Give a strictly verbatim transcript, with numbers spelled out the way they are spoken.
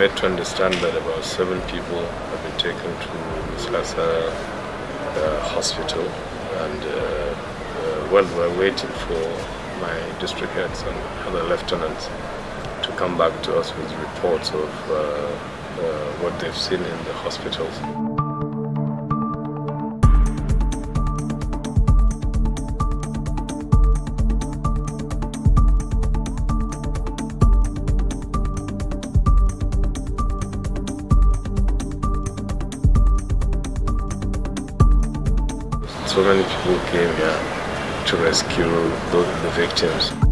made to understand that about seven people have been taken to Slasa uh, hospital, and uh, uh, while we're waiting for my district heads and other lieutenants to come back to us with reports of uh, uh, what they've seen in the hospitals. So many people came here to rescue the, the victims.